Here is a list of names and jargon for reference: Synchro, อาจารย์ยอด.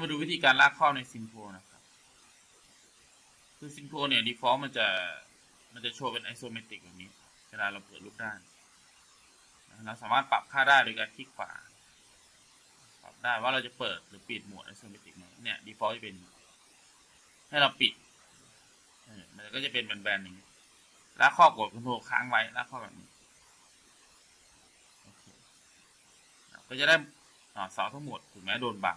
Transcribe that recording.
มาดูวิธีการลากข้อในซินโครนะครับคือซินโครเนี่ย default มันจะโชว์เป็นไอโซเมตริกแบบนี้เวลาเราเปิดรูปด้านเราสามารถปรับค่าได้โดยการคลิกขวาปรับได้ว่าเราจะเปิดหรือปิดโหมดไอโซเมตริกเนี่ย default จะเป็นให้เราปิดมันก็จะเป็นแบนๆอย่างนี้ลากข้อกดคอนโทรลค้างไว้ลากข้อแบบนี้ก็จะได้เสาทั้งหมดถึงแม้โดนบัง